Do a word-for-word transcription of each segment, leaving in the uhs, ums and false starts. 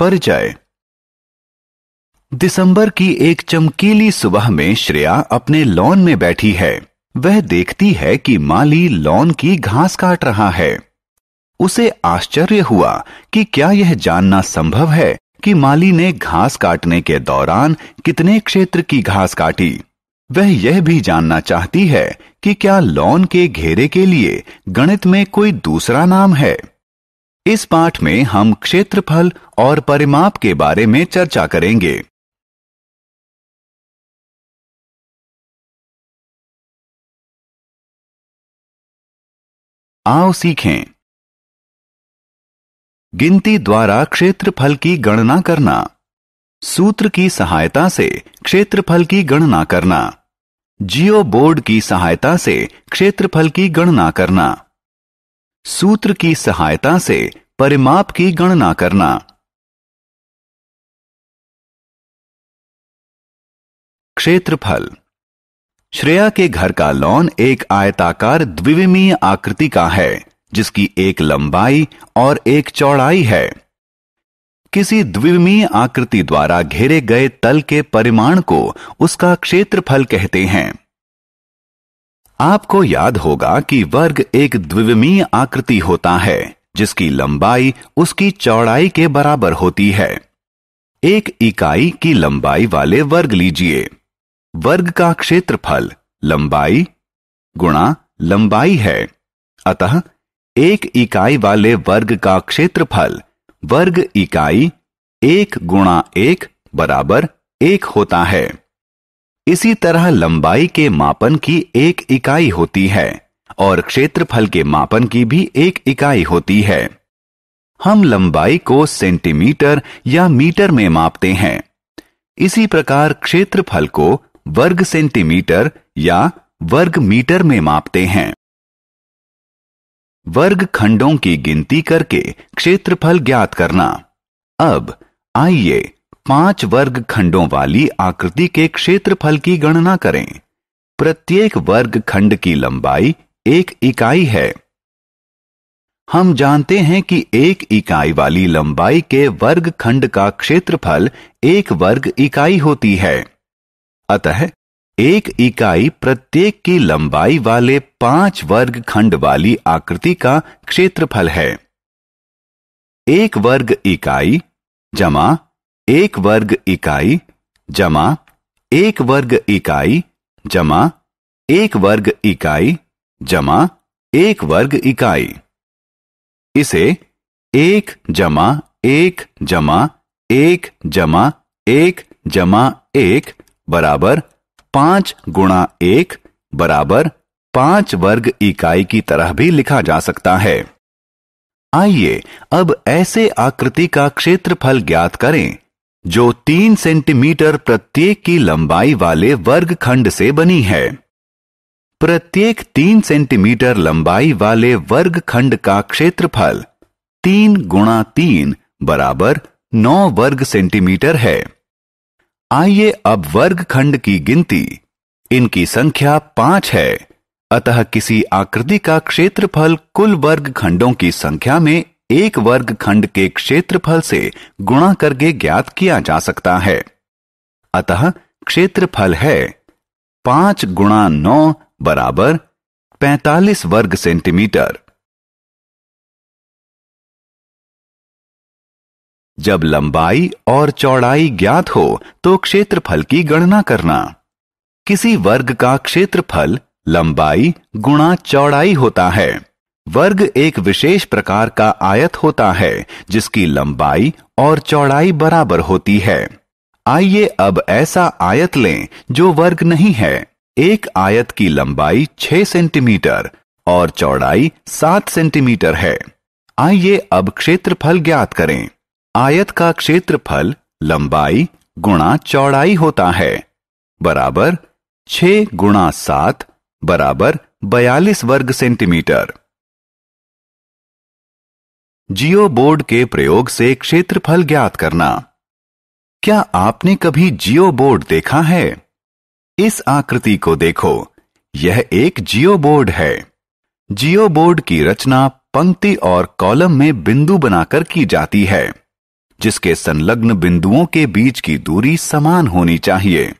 परिचय। दिसंबर की एक चमकीली सुबह में श्रेया अपने लॉन में बैठी है। वह देखती है कि माली लॉन की घास काट रहा है। उसे आश्चर्य हुआ कि क्या यह जानना संभव है कि माली ने घास काटने के दौरान कितने क्षेत्र की घास काटी। वह यह भी जानना चाहती है कि क्या लॉन के घेरे के लिए गणित में कोई दूसरा नाम है। इस पाठ में हम क्षेत्रफल और परिमाप के बारे में चर्चा करेंगे। आओ सीखें। गिनती द्वारा क्षेत्रफल की गणना करना। सूत्र की सहायता से क्षेत्रफल की गणना करना। जियो बोर्ड की सहायता से क्षेत्रफल की गणना करना। सूत्र की सहायता से परिमाप की गणना करना। क्षेत्रफल। श्रेया के घर का लॉन एक आयताकार द्विविमीय आकृति का है जिसकी एक लंबाई और एक चौड़ाई है। किसी द्विविमीय आकृति द्वारा घेरे गए तल के परिमाण को उसका क्षेत्रफल कहते हैं। आपको याद होगा कि वर्ग एक द्विविमीय आकृति होता है जिसकी लंबाई उसकी चौड़ाई के बराबर होती है। एक इकाई की लंबाई वाले वर्ग लीजिए। वर्ग का क्षेत्रफल लंबाई गुणा लंबाई है, अतः एक इकाई वाले वर्ग का क्षेत्रफल वर्ग इकाई एक गुणा एक बराबर एक होता है। इसी तरह लंबाई के मापन की एक इकाई होती है और क्षेत्रफल के मापन की भी एक इकाई होती है। हम लंबाई को सेंटीमीटर या मीटर में मापते हैं। इसी प्रकार क्षेत्रफल को वर्ग सेंटीमीटर या वर्ग मीटर में मापते हैं। वर्ग खंडों की गिनती करके क्षेत्रफल ज्ञात करना। अब आइए पांच वर्ग खंडों वाली आकृति के क्षेत्रफल की गणना करें। प्रत्येक वर्ग खंड की लंबाई एक इकाई है। हम जानते हैं कि एक इकाई वाली लंबाई के वर्ग खंड का क्षेत्रफल एक वर्ग इकाई होती है, अतः एक इकाई प्रत्येक की लंबाई वाले पांच वर्ग खंड वाली आकृति का क्षेत्रफल है। एक वर्ग इकाई जमा एक वर्ग इकाई जमा एक वर्ग इकाई जमा एक वर्ग इकाई जमा एक वर्ग इकाई। इसे एक जमा एक जमा एक जमा एक जमा एक बराबर पांच गुणा एक बराबर पांच वर्ग इकाई की तरह भी लिखा जा सकता है। आइए अब ऐसे आकृति का क्षेत्रफल ज्ञात करें जो तीन सेंटीमीटर प्रत्येक की लंबाई वाले वर्ग खंड से बनी है। प्रत्येक तीन सेंटीमीटर लंबाई वाले वर्ग खंड का क्षेत्रफल तीन गुणा तीन बराबर नौ वर्ग सेंटीमीटर है। आइए अब वर्ग खंड की गिनती, इनकी संख्या पांच है, अतः किसी आकृति का क्षेत्रफल कुल वर्ग खंडों की संख्या में एक वर्ग खंड के क्षेत्रफल से गुणा करके ज्ञात किया जा सकता है। अतः क्षेत्रफल है पांच गुणा नौ बराबर पैंतालीस वर्ग सेंटीमीटर। जब लंबाई और चौड़ाई ज्ञात हो तो क्षेत्रफल की गणना करना। किसी वर्ग का क्षेत्रफल लंबाई गुणा चौड़ाई होता है। वर्ग एक विशेष प्रकार का आयत होता है जिसकी लंबाई और चौड़ाई बराबर होती है। आइए अब ऐसा आयत लें जो वर्ग नहीं है। एक आयत की लंबाई छह सेंटीमीटर और चौड़ाई सात सेंटीमीटर है। आइए अब क्षेत्रफल ज्ञात करें। आयत का क्षेत्रफल लंबाई गुणा चौड़ाई होता है बराबर छह गुणा सात बराबर बयालीस वर्ग सेंटीमीटर। जियो बोर्ड के प्रयोग से क्षेत्रफल ज्ञात करना। क्या आपने कभी जियो बोर्ड देखा है? इस आकृति को देखो, यह एक जियो बोर्ड है। जियो बोर्ड की रचना पंक्ति और कॉलम में बिंदु बनाकर की जाती है। जिसके संलग्न बिंदुओं के बीच की दूरी समान होनी चाहिए।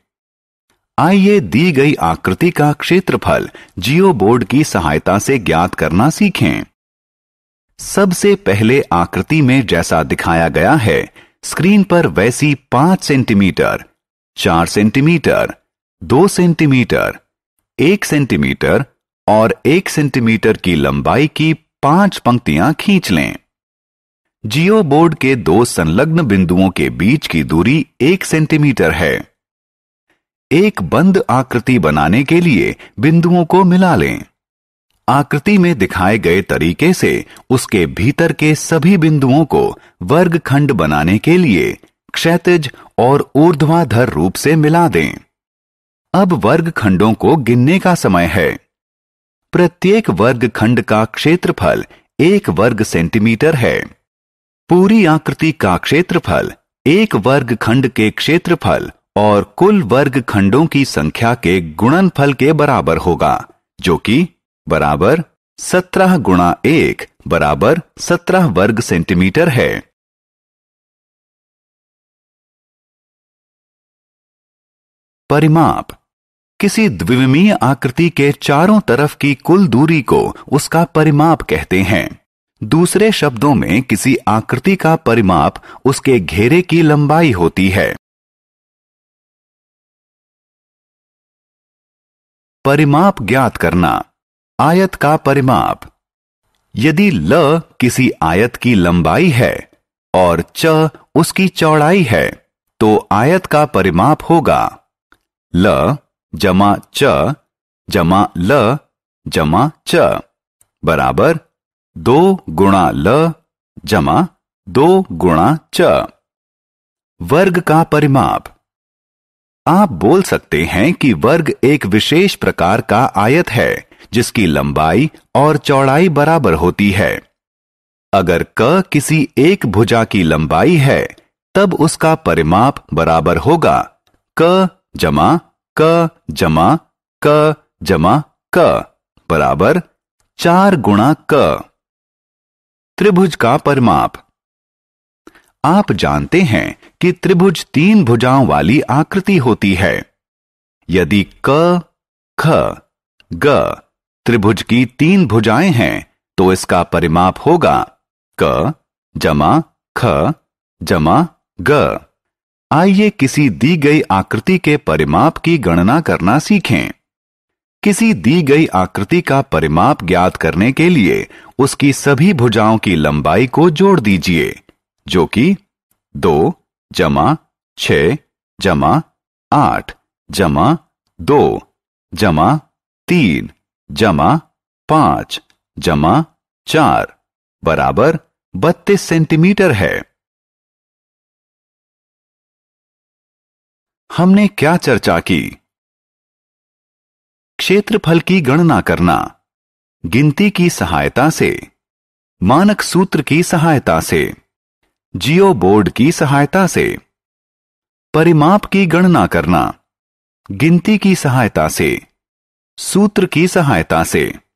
आइए दी गई आकृति का क्षेत्रफल जियो बोर्ड की सहायता से ज्ञात करना सीखें। सबसे पहले आकृति में जैसा दिखाया गया है स्क्रीन पर वैसी पांच सेंटीमीटर, चार सेंटीमीटर, दो सेंटीमीटर, एक सेंटीमीटर और एक सेंटीमीटर की लंबाई की पांच पंक्तियां खींच लें। जियो बोर्ड के दो संलग्न बिंदुओं के बीच की दूरी एक सेंटीमीटर है। एक बंद आकृति बनाने के लिए बिंदुओं को मिला लें। आकृति में दिखाए गए तरीके से उसके भीतर के सभी बिंदुओं को वर्गखंड बनाने के लिए क्षैतिज और ऊर्ध्वाधर रूप से मिला दें। अब वर्गखंडों को गिनने का समय है। प्रत्येक वर्गखंड का क्षेत्रफल एक वर्ग सेंटीमीटर है। पूरी आकृति का क्षेत्रफल एक वर्गखंड के क्षेत्रफल और कुल वर्गखंडों की संख्या के गुणनफल के बराबर होगा, जो कि बराबर सत्रह गुणा एक बराबर सत्रह वर्ग सेंटीमीटर है। परिमाप। किसी द्विविमीय आकृति के चारों तरफ की कुल दूरी को उसका परिमाप कहते हैं। दूसरे शब्दों में किसी आकृति का परिमाप उसके घेरे की लंबाई होती है। परिमाप ज्ञात करना। आयत का परिमाप। यदि ल किसी आयत की लंबाई है और च उसकी चौड़ाई है तो आयत का परिमाप होगा ल जमा च जमा ल जमा च बराबर दो गुणा ल जमा दो गुणा च। वर्ग का परिमाप। आप बोल सकते हैं कि वर्ग एक विशेष प्रकार का आयत है जिसकी लंबाई और चौड़ाई बराबर होती है। अगर क किसी एक भुजा की लंबाई है तब उसका परिमाप बराबर होगा क जमा क जमा क जमा क बराबर चार गुणा क। त्रिभुज का परिमाप। आप जानते हैं कि त्रिभुज तीन भुजाओं वाली आकृति होती है। यदि क ख ग त्रिभुज की तीन भुजाएं हैं तो इसका परिमाप होगा क जमा ख जमा ग। आइए किसी दी गई आकृति के परिमाप की गणना करना सीखें। किसी दी गई आकृति का परिमाप ज्ञात करने के लिए उसकी सभी भुजाओं की लंबाई को जोड़ दीजिए, जो कि दो जमा छः जमा आठ जमा दो जमा तीन जमा पांच जमा चार बराबर बत्तीस सेंटीमीटर है। हमने क्या चर्चा की? क्षेत्रफल की गणना करना गिनती की सहायता से, मानक सूत्र की सहायता से, जियो बोर्ड की सहायता से, परिमाप की गणना करना गिनती की सहायता से, सूत्र की सहायता से।